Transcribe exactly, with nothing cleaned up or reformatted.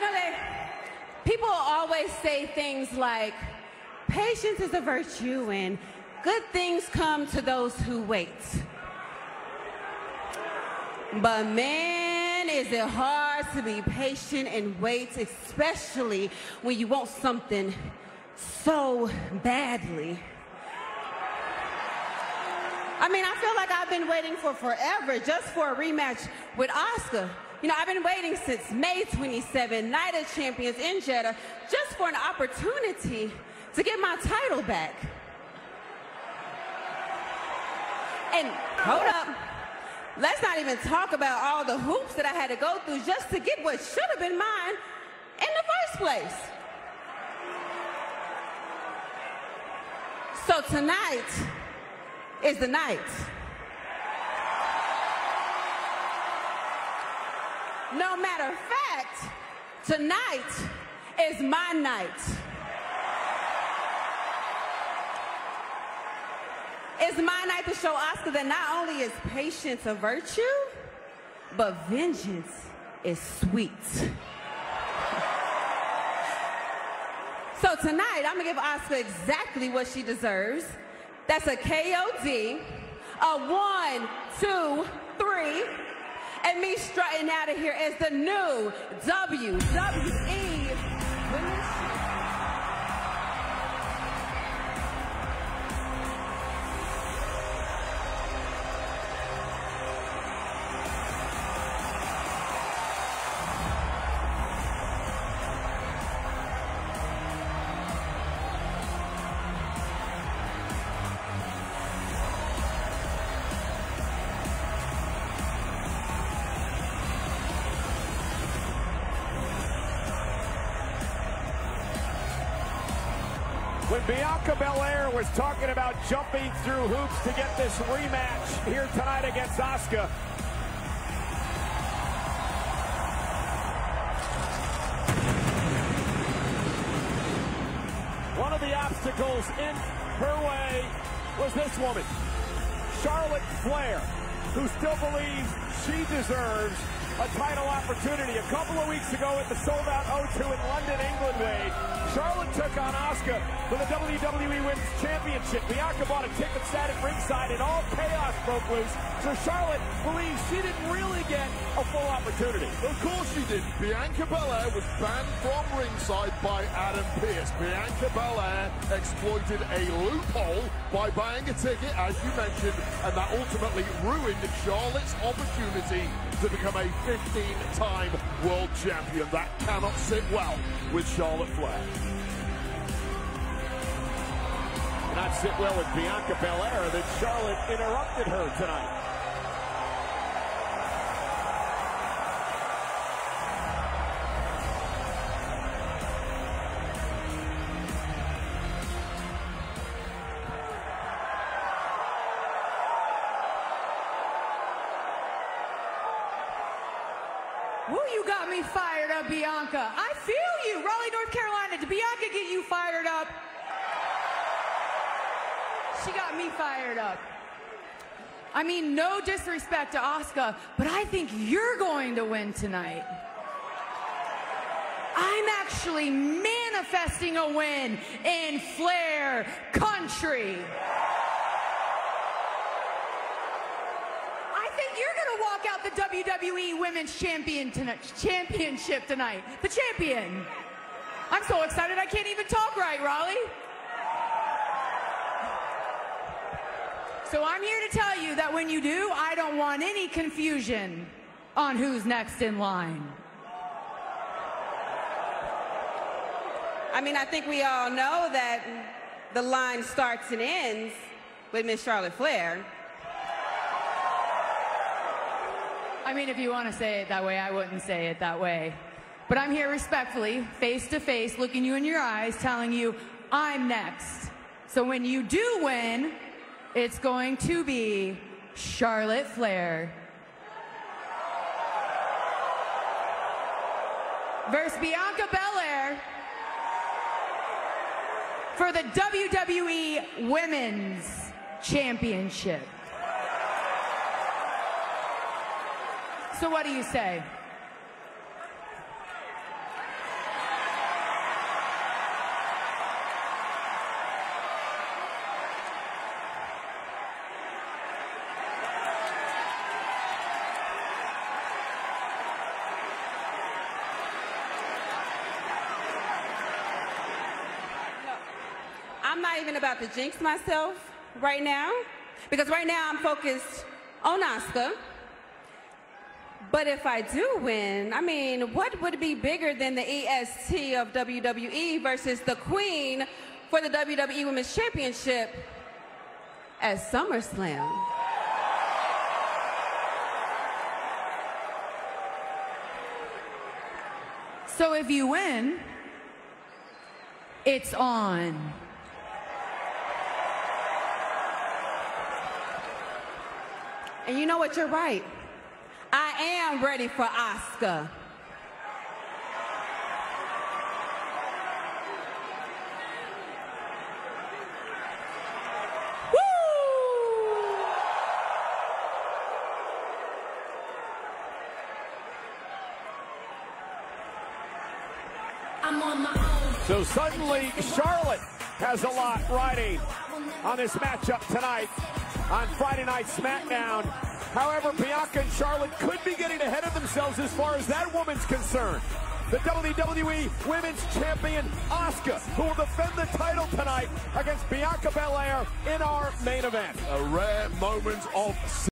you know, they, people always say things like, patience is a virtue and good things come to those who wait. But man, is it hard to be patient and wait, especially when you want something so badly. I mean, I feel like I've been waiting for forever just for a rematch with Asuka. You know, I've been waiting since May twenty-seventh, Night of Champions in Jeddah, just for an opportunity to get my title back. And hold up, let's not even talk about all the hoops that I had to go through just to get what should have been mine in the first place. So tonight is the night. No matter of fact, tonight is my night. It's my night to show Asuka that not only is patience a virtue, but vengeance is sweet. So tonight, I'm gonna give Asuka exactly what she deserves. That's a K O D, a one, two, three, and me strutting out of here as the new W W E Women's Bianca Belair was talking about jumping through hoops to get this rematch here tonight against Asuka. One of the obstacles in her way was this woman, Charlotte Flair, who still believes she deserves a title opportunity. A couple of weeks ago at the sold-out O two in London, England, way, Charlotte took on Asuka for the W W E Women's Championship. Bianca bought a ticket, sat at ringside, and all chaos broke loose. So Charlotte believes she didn't really get a full opportunity. Of course she didn't. Bianca Belair was banned from ringside by Adam Pearce. Bianca Belair exploited a loophole by buying a ticket, as you mentioned, and that ultimately ruined Charlotte's opportunity to become a fifteen-time world champion. That cannot sit well with Charlotte Flair. Not sit well with Bianca Belair that Charlotte interrupted her tonight. Fired up, Bianca. I feel you. Raleigh, North Carolina. Did Bianca get you fired up? She got me fired up. I mean, no disrespect to Asuka, but I think you're going to win tonight. I'm actually manifesting a win in Flair country. Out the W W E Women's Champion tonight, Championship tonight. The champion. I'm so excited I can't even talk right, Raleigh. So I'm here to tell you that when you do, I don't want any confusion on who's next in line. I mean, I think we all know that the line starts and ends with Miss Charlotte Flair. I mean, if you want to say it that way, I wouldn't say it that way. But I'm here respectfully, face to face, looking you in your eyes, telling you, I'm next. So when you do win, it's going to be Charlotte Flair versus Bianca Belair for the W W E Women's Championship. So what do you say? not even about to jinx myself right now, because right now I'm focused on Asuka. But if I do win, I mean, what would be bigger than the E S T of W W E versus the Queen for the W W E Women's Championship at SummerSlam? So if you win, it's on. And you know what? You're right. I am ready for Asuka. So suddenly, Charlotte has a lot riding on this matchup tonight on Friday Night SmackDown. However, Bianca and Charlotte could be getting ahead of themselves as far as that woman's concerned. The W W E Women's Champion, Asuka, who will defend the title tonight against Bianca Belair in our main event. A rare moment of